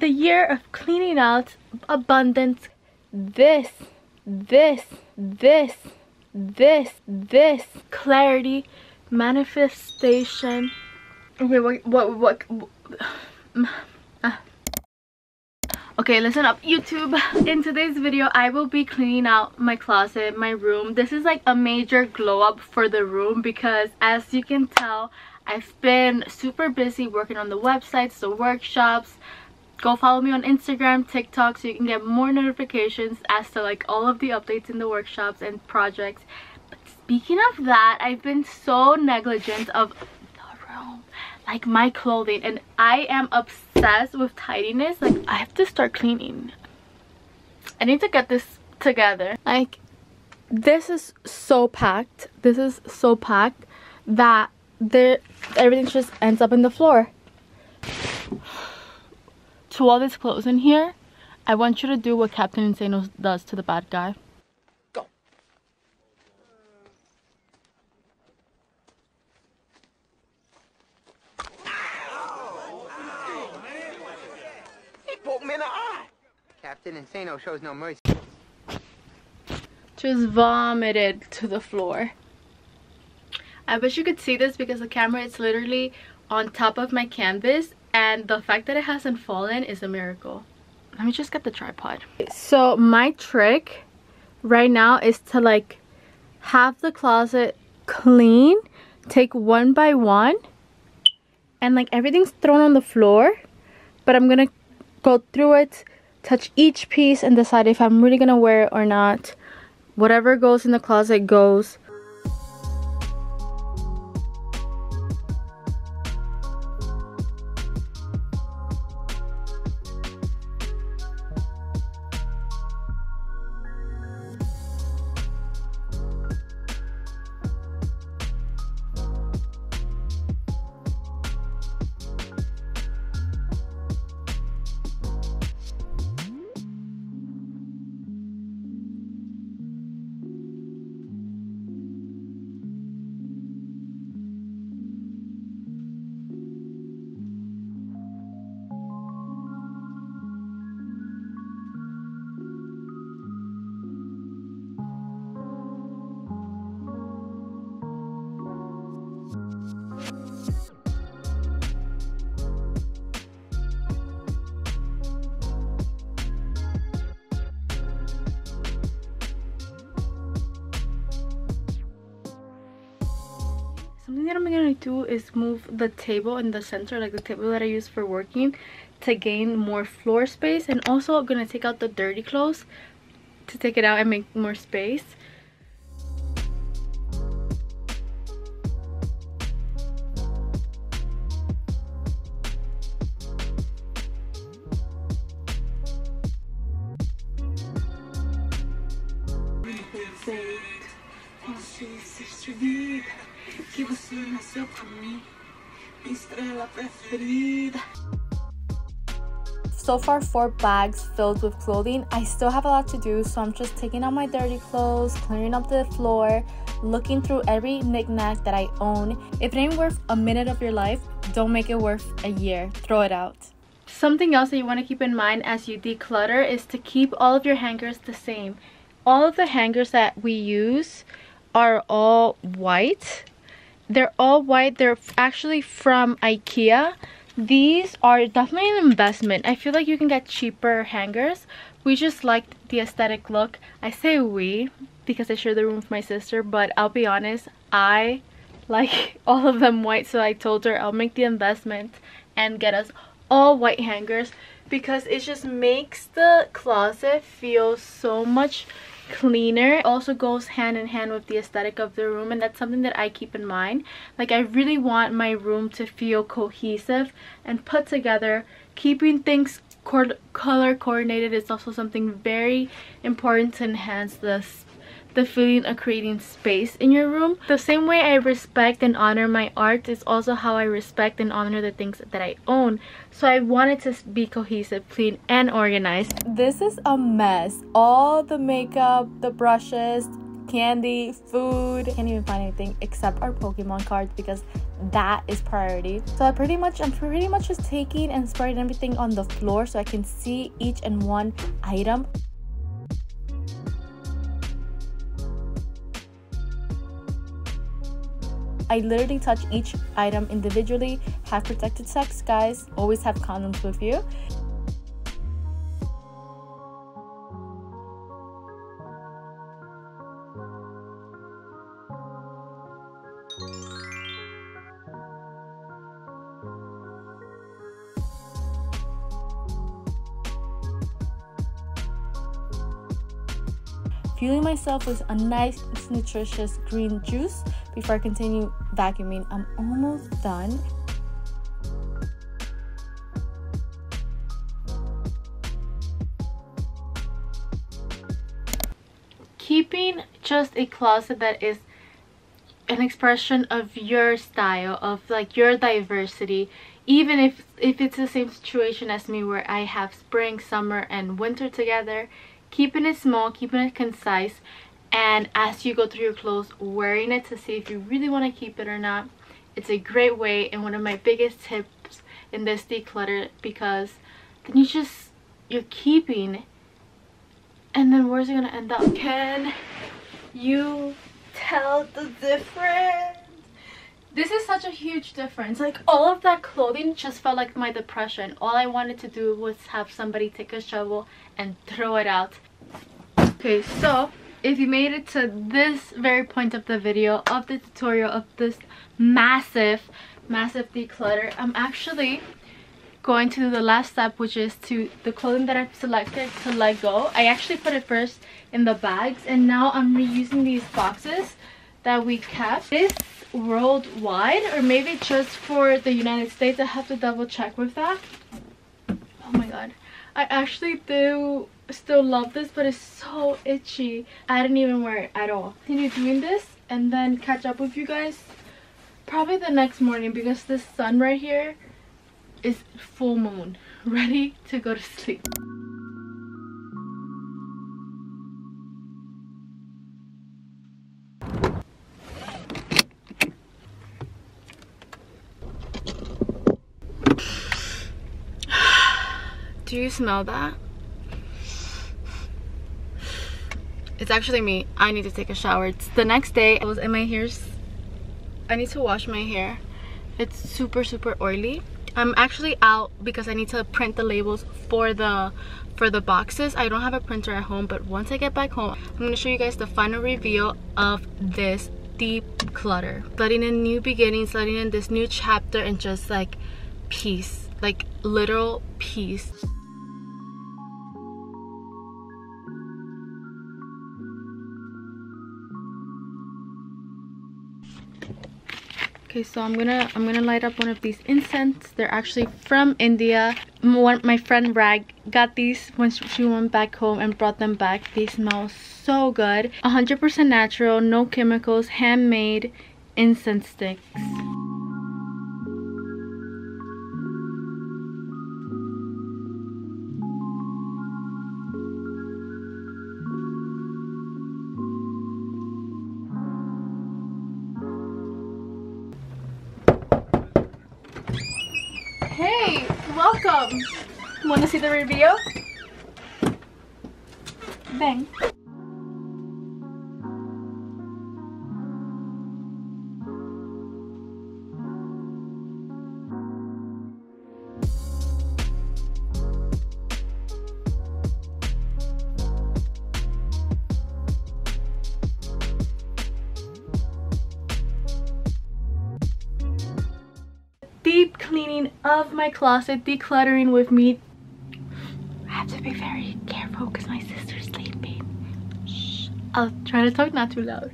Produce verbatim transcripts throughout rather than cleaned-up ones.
the year of cleaning out, abundance. This, this, this, this, this, clarity, manifestation. Okay, what, what, what, what. Okay, listen up, YouTube. In today's video, I will be cleaning out my closet, my room. This is like a major glow up for the room because, as you can tell, I've been super busy working on the websites, the workshops. Go follow me on Instagram, TikTok, so you can get more notifications as to like all of the updates in the workshops and projects. But speaking of that, I've been so negligent of the room, like my clothing, and I am obsessed with tidiness. Like, I have to start cleaning. I need to get this together. Like, this is so packed. This is so packed that there everything just ends up in the floor. To all this clothes in here, I want you to do what Captain Insano does to the bad guy. Go. Captain Insano shows no mercy. Just vomited to the floor. I wish you could see this because the camera is literally on top of my canvas, and the fact that it hasn't fallen is a miracle. Let me just get the tripod. So my trick right now is to like have the closet clean, take one by one, and like everything's thrown on the floor, but I'm gonna go through it, touch each piece, and decide if I'm really gonna wear it or not. Whatever goes in the closet goes. Something that I'm gonna do is move the table in the center, like the table that I use for working, to gain more floor space, and also I'm gonna take out the dirty clothes to take it out and make more space. So far, four bags filled with clothing. I still have a lot to do, so I'm just taking out my dirty clothes, clearing up the floor, looking through every knickknack that I own. If it ain't worth a minute of your life, don't make it worth a year. Throw it out. Something else that you want to keep in mind as you declutter is to keep all of your hangers the same. All of the hangers that we use are all white. They're all white. They're actually from IKEA. These are definitely an investment. I feel like you can get cheaper hangers. We just liked the aesthetic look. I say we because I share the room with my sister, but I'll be honest, I like all of them white, so I told her I'll make the investment and get us all white hangers because it just makes the closet feel so much cleaner. It also goes hand in hand with the aesthetic of the room, and that's something that I keep in mind. Like, I really want my room to feel cohesive and put together. Keeping things color coordinated is also something very important to enhance the the feeling of creating space in your room. The same way I respect and honor my art is also how I respect and honor the things that I own. So I want it to be cohesive, clean, and organized. This is a mess. All the makeup, the brushes, candy, food. Can't even find anything except our Pokemon cards because that is priority. So I pretty much I'm pretty much just taking and spreading everything on the floor so I can see each and one item. I literally touch each item individually. Have protected sex, guys. Always have condoms with you. Fueling myself with a nice, nutritious green juice before I continue vacuuming. I'm almost done. Keeping just a closet that is an expression of your style, of like your diversity, even if if it's the same situation as me where I have spring, summer, and winter together. Keeping it small, keeping it concise, and as you go through your clothes, wearing it to see if you really want to keep it or not. It's a great way and one of my biggest tips in this declutter, because then you just, you're keeping, and then where's it going to end up? Can you tell the difference? This is such a huge difference. Like, all of that clothing just felt like my depression. All I wanted to do was have somebody take a shovel and throw it out. Okay, so if you made it to this very point of the video, of the tutorial, of this massive, massive declutter, I'm actually going to do the last step, which is to the clothing that I've selected to let go. I actually put it first in the bags, and now I'm reusing these boxes that we kept. This worldwide, or maybe just for the United States. I have to double check with that. Oh my god, I actually do still love this, but it's so itchy. I didn't even wear it at all. Continue doing this and then catch up with you guys probably the next morning, because this sun right here is full moon, ready to go to sleep. Do you smell that? It's actually me. I need to take a shower. It's the next day. I was in my hair's... I need to wash my hair. It's super, super oily. I'm actually out because I need to print the labels for the for the boxes. I don't have a printer at home, but once I get back home, I'm going to show you guys the final reveal of this deep clutter. Letting in new beginnings, letting in this new chapter, and just like peace. Like literal peace. Okay, so I'm gonna I'm gonna light up one of these incense. They're actually from India. One, my friend Rag got these when she went back home and brought them back. They smell so good. one hundred percent natural, no chemicals, handmade incense sticks. Hey, welcome! Want to see the reveal? Bang! Deep cleaning of my closet, decluttering with me. I have to be very careful because my sister's sleeping. Shh. I'll try to talk not too loud.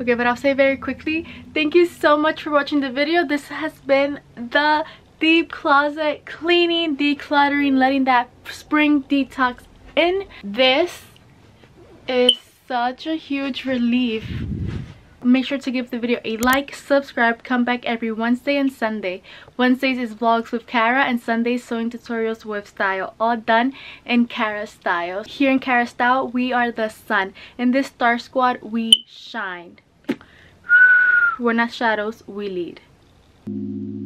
Okay, but I'll say very quickly, thank you so much for watching the video. This has been the deep closet cleaning, decluttering, letting that spring detox in. This is such a huge relief. make sure to give the video a like, subscribe, come back every Wednesday and Sunday. Wednesdays is vlogs with Kaara and Sundays sewing tutorials with style, all done in Kaara's style. Here in Kaara's style, we are the sun. In this star squad, we shine. We're not shadows, we lead.